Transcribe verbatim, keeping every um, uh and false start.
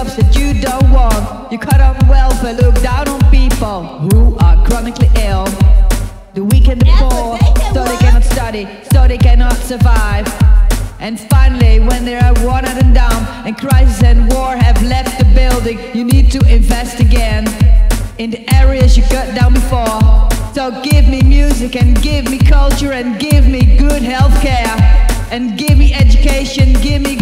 jobs that you don't want. You cut on wealth and look down on people who are chronically ill, the weak and the poor, so they cannot study, so they cannot survive. And finally, when they are worn out and down, and crisis and war have left the building, you need to invest again in the areas you cut down before. So give me music, and give me culture, and give me good health care, and give me education, give me